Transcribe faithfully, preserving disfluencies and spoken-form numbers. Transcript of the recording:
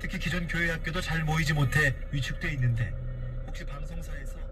특히 기존 교회 학교도 잘 모이지 못해 위축돼 있는데 혹시 방송사에서